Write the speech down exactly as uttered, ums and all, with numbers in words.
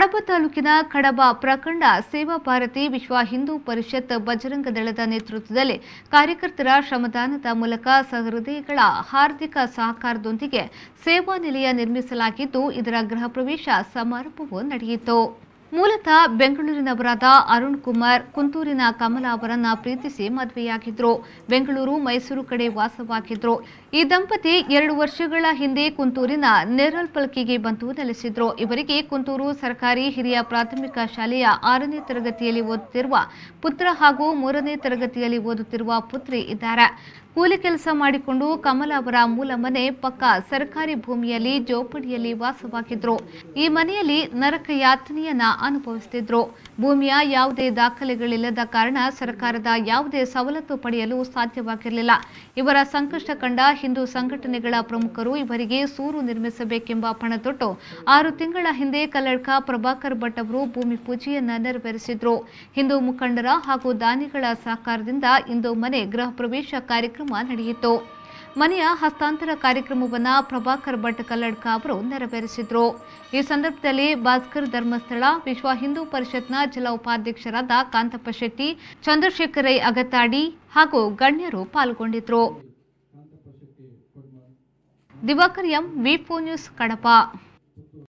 कडबा ತಾಲೂಕಿನ कडबा प्रखंड सेवा भारती विश्व हिंदू परिषत् बजरंग दल नेतृत्वದಲ್ಲಿ ಕಾರ್ಯಕರ್ತರ ಶ್ರಮದಾನದ ಮೂಲಕ ಸಹೃದಯಗಳ ಹಾರ್ದಿಕ ಸಹಕಾರದೊಂದಿಗೆ ಸೇವಾ ನಿಲಯ ನಿರ್ಮಿಸಲಾಗಿದ್ದು ಇದರ ಗೃಹ ಪ್ರವೇಶ ಸಮಾರಂಭವು ನಡೆಯಿತು। ಮೂಲತಃ ಬೆಂಗಳೂರಿನವರಾದ ಅರುಣ್ ಕುಮಾರ್ ಕುಂತೂರಿನ ಕಮಲಾ ಅವರನ್ನು ಪ್ರೀತಿಸಿ ಮದುವೆಯಾಗಿದ್ದರು। ಬೆಂಗಳೂರು ಮೈಸೂರು ಕಡೆ ವಾಸವಾಗಿದ್ದರು। ಈ ದಂಪತಿ ಎರಡು ವರ್ಷಗಳ ಹಿಂದೆ ಕುಂತೂರಿನ ನೆರಲ್ ಪಲ್ಕಿಗೆ ಬಂದು ನೆಲೆಸಿದ್ದರು। ಇವರಿಗೆ ಕುಂತೂರು ಸರ್ಕಾರಿ ಹಿರಿಯ ಪ್ರಾಥಮಿಕ ಶಾಲೆಯ ಆರನೇ ತರಗತಿಯಲ್ಲಿ ಓದುತ್ತಿರುವ ಪುತ್ರ ಹಾಗೂ ಮೂರನೇ ತರಗತಿಯಲ್ಲಿ ಓದುತ್ತಿರುವ ಪುತ್ರಿ ಇದ್ದಾರೆ। ಕೂಲಿ ಕೆಲಸ ಮಾಡಿಕೊಂಡು ಕಮಲಾ ಅವರ ಮೂಲ ಮನೆ ಪಕ್ಕ ಸರ್ಕಾರಿ ಭೂಮಿಯಲ್ಲಿ ಜೋಪಡಿಯಲ್ಲಿ ವಾಸವಾಗಿದ್ದರು। ಈ ಮನೆಯಲ್ಲಿ ನರಕ ಯಾತನೆಯನ್ನ ಅನುಭವಿಸುತ್ತಿದ್ದರು। ಭೂಮಿಯ ಯಾವುದೇ ದಾಖಲೆಗಳಿಲ್ಲದ ಕಾರಣ ಸರ್ಕಾರದ ಯಾವುದೇ ಸವಲತ್ತು ಪಡೆಯಲು ಸಾಧ್ಯವಾಗಿರಲಿಲ್ಲ। ಇವರ ಸಂಕಷ್ಟ ಕಂಡ ಹಿಂದೂ ಸಂಘಟನೆಗಳ ಪ್ರಮುಖರು ಇವರಿಗೆ ಸೂರು ನಿರ್ಮಿಸಬೇಕೆಂಬ ಪಣತೊಟ್ಟು ಆರು ತಿಂಗಳ ಹಿಂದೆ ಕಲ್ಲಡ್ಕ ಪ್ರಭಾಕರ್ ಭಟವರು ಭೂಮಿ ಪೂಜೆಯನ್ನ ನೆರವೇರಿಸಿದ್ರು। ಹಿಂದೂ ಮುಖಂಡರ ಹಾಗೂ ದಾನಿಗಳ ಸಹಕಾರದಿಂದ ಇಂದು ಮನೆ ಗೃಹ ಪ್ರವೇಶ ಕಾರ್ಯಕ್ರಮ ನಡೆಯಿತು। ಮನೆಯ ಹಸ್ತಾಂತರ ಕಾರ್ಯಕ್ರಮವನ್ನು ಪ್ರಭಾಕರ್ ಭಟ್ ಕಲ್ಲಡ್ಕ ಅವರು ನೆರವೇರಿಸಿದರು। ಈ ಸಂದರ್ಭದಲ್ಲಿ ಬಾಸ್ಕರ್ ಧರ್ಮಸ್ಥಳ ವಿಶ್ವ ಹಿಂದೂ ಪರಿಷತ್ನ ಜಿಲ್ಲಾ ಉಪಾಧ್ಯಕ್ಷರಾದ ಕಾಂತಪ್ಪ ಶೆಟ್ಟಿ, ಚಂದ್ರಶೇಖರ ಅಗತ್ತಾಡಿ ಹಾಗೂ ಗಣ್ಯರು ಪಾಲ್ಗೊಂಡಿದ್ದರು। Diwakar M V four news Kadapa.